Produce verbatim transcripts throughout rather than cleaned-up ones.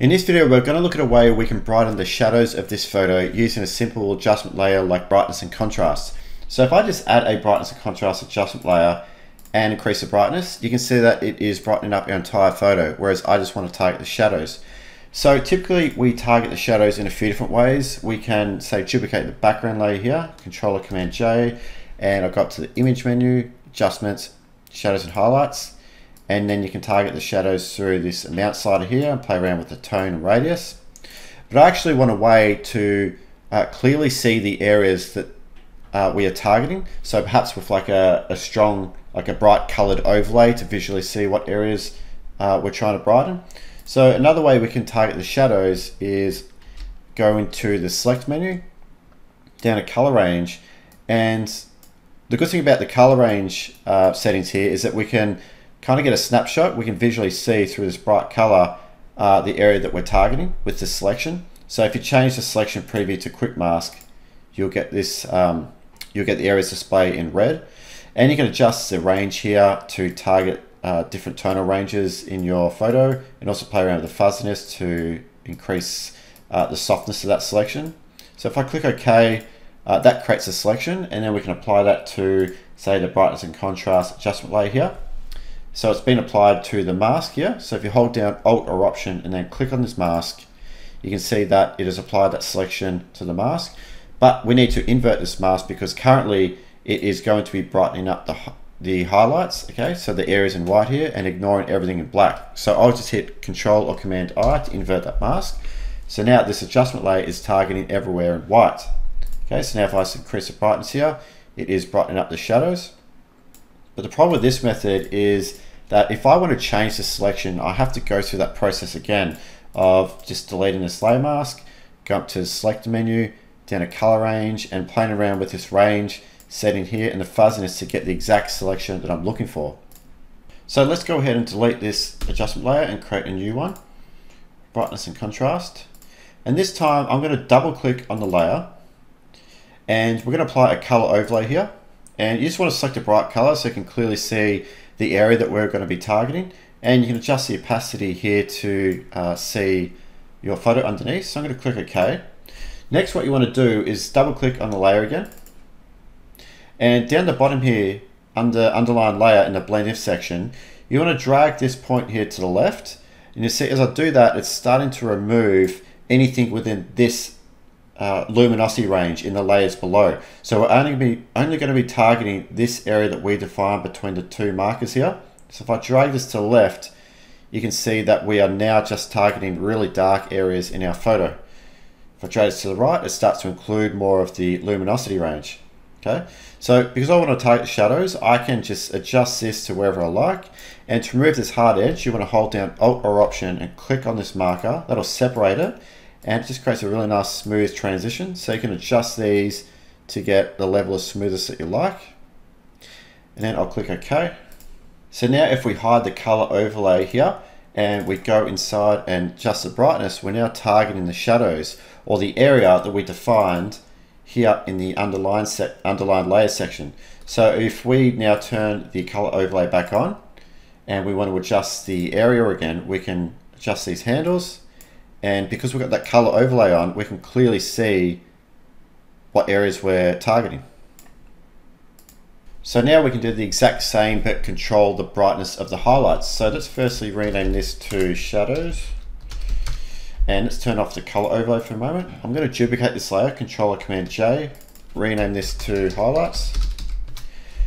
In this video, we're going to look at a way we can brighten the shadows of this photo using a simple adjustment layer like brightness and contrast. So if I just add a brightness and contrast adjustment layer and increase the brightness, you can see that it is brightening up your entire photo, whereas I just want to target the shadows. So typically we target the shadows in a few different ways. We can, say, duplicate the background layer here, Controller Command J, and I've got to the image menu, adjustments, shadows and highlights. And then you can target the shadows through this amount slider here and play around with the tone and radius. But I actually want a way to uh, clearly see the areas that uh, we are targeting. So perhaps with like a, a strong, like a bright colored overlay to visually see what areas uh, we're trying to brighten. So another way we can target the shadows is go into the select menu, down to color range. And the good thing about the color range uh, settings here is that we can kind of get a snapshot. We can visually see through this bright color uh, the area that we're targeting with this selection. So if you change the selection preview to quick mask, you'll get this, um, you'll get the areas display in red. And you can adjust the range here to target uh, different tonal ranges in your photo, and also play around with the fuzziness to increase uh, the softness of that selection. So if I click OK, uh, that creates a selection, and then we can apply that to, say, the brightness and contrast adjustment layer here. So it's been applied to the mask here. So if you hold down Alt or Option and then click on this mask, you can see that it has applied that selection to the mask. But we need to invert this mask because currently it is going to be brightening up the, the highlights, okay? So the areas in white here, and ignoring everything in black. So I'll just hit Control or Command I to invert that mask. So now this adjustment layer is targeting everywhere in white. Okay, so now if I increase the brightness here, it is brightening up the shadows. But the problem with this method is that if I want to change the selection, I have to go through that process again of just deleting this layer mask, go up to the select menu, down to color range, and playing around with this range setting here and the fuzziness to get the exact selection that I'm looking for. So let's go ahead and delete this adjustment layer and create a new one, brightness and contrast. And this time I'm going to double click on the layer, and we're going to apply a color overlay here. And you just want to select a bright color so you can clearly see the area that we're going to be targeting. And you can adjust the opacity here to uh, see your photo underneath. So I'm going to click OK. Next, what you want to do is double click on the layer again. And down the bottom here, under underline layer in the blend if section, you want to drag this point here to the left. And you see as I do that, it's starting to remove anything within this Uh, luminosity range in the layers below. So we're only going, to be, only going to be targeting this area that we define between the two markers here. So if I drag this to the left, you can see that we are now just targeting really dark areas in our photo. If I drag this to the right, it starts to include more of the luminosity range. Okay, so because I want to target shadows, I can just adjust this to wherever I like. And to remove this hard edge, you want to hold down Alt or Option and click on this marker. That'll separate it. And it just creates a really nice smooth transition. So you can adjust these to get the level of smoothness that you like. And then I'll click OK. So now if we hide the color overlay here and we go inside and adjust the brightness, we're now targeting the shadows, or the area that we defined here in the underline set, underline layer section. So if we now turn the color overlay back on and we want to adjust the area again, we can adjust these handles. And because we've got that color overlay on, we can clearly see what areas we're targeting. So now we can do the exact same, but control the brightness of the highlights. So let's firstly rename this to shadows. And let's turn off the color overlay for a moment. I'm going to duplicate this layer, Control or Command J, rename this to highlights.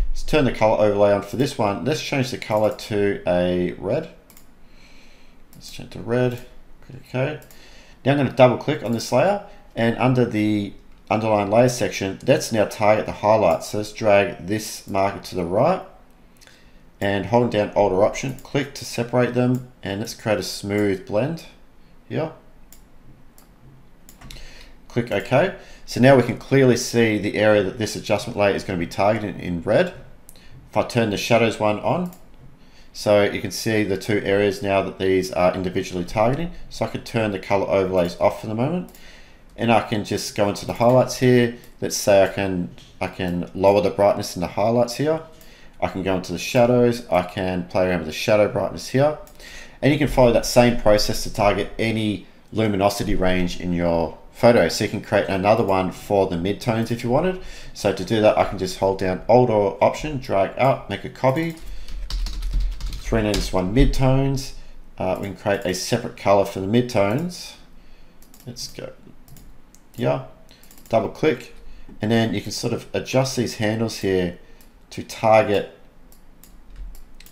Let's turn the color overlay on for this one. Let's change the color to a red. Let's change to red. Okay, now I'm going to double click on this layer, and under the underline layer section, let's now target the highlights. So let's drag this marker to the right and holding down Alt or Option, click to separate them, and let's create a smooth blend here. Click OK. So now we can clearly see the area that this adjustment layer is going to be targeting in red. If I turn the shadows one on, so you can see the two areas now that these are individually targeting. So I could turn the color overlays off for the moment, and I can just go into the highlights here. Let's say I can, I can lower the brightness in the highlights here. I can go into the shadows. I can play around with the shadow brightness here. And you can follow that same process to target any luminosity range in your photo. So you can create another one for the midtones if you wanted. So to do that, I can just hold down Alt or Option, drag up, make a copy, rename this one midtones. Uh, we can create a separate color for the midtones. Let's go, yeah, double click, and then you can sort of adjust these handles here to target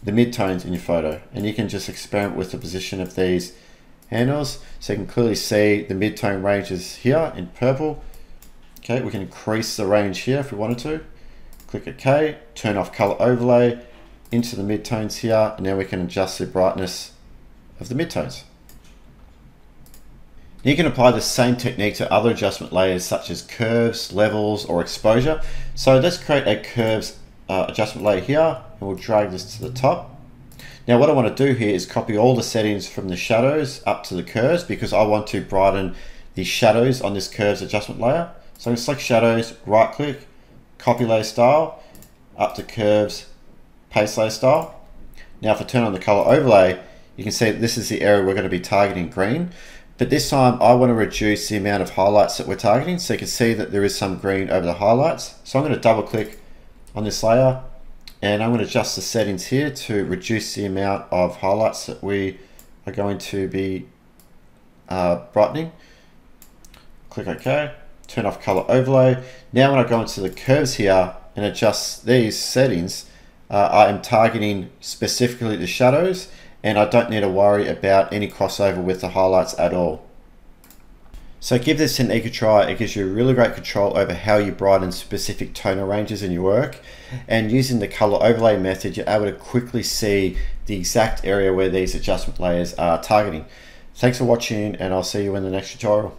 the midtones in your photo. And you can just experiment with the position of these handles. So you can clearly see the midtone ranges here in purple. Okay, we can increase the range here if we wanted to. Click OK, turn off color overlay, into the midtones here, and now we can adjust the brightness of the midtones. You can apply the same technique to other adjustment layers such as curves, levels, or exposure. So let's create a curves uh, adjustment layer here, and we'll drag this to the top. Now what I want to do here is copy all the settings from the shadows up to the curves, because I want to brighten the shadows on this curves adjustment layer. So I'm going to select shadows, right click, copy layer style, up to curves, paste layer style. Now if I turn on the color overlay, you can see that this is the area we're going to be targeting green, but this time I want to reduce the amount of highlights that we're targeting. So you can see that there is some green over the highlights. So I'm going to double click on this layer, and I'm going to adjust the settings here to reduce the amount of highlights that we are going to be uh, brightening. Click OK, turn off color overlay. Now when I go into the curves here and adjust these settings, Uh, I am targeting specifically the shadows, and I don't need to worry about any crossover with the highlights at all. So give this technique a try. It gives you really great control over how you brighten specific tonal ranges in your work. And using the color overlay method, you're able to quickly see the exact area where these adjustment layers are targeting. Thanks for watching, and I'll see you in the next tutorial.